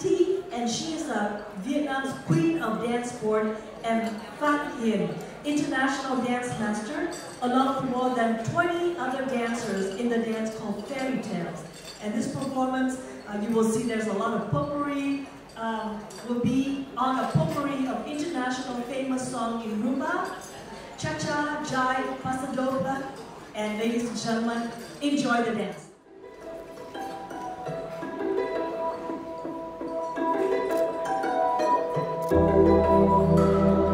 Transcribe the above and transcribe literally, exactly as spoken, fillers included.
T, and she is a Vietnam's queen of dance sport and Phan Hiển, international dance master, along with more than twenty other dancers in the dance called Fairy Tales. And this performance, uh, you will see there's a lot of potpourri, um, will be on a potpourri of international famous song in Rumba, Chacha, Jive, Paso. And ladies and gentlemen, enjoy the dance. Thank you.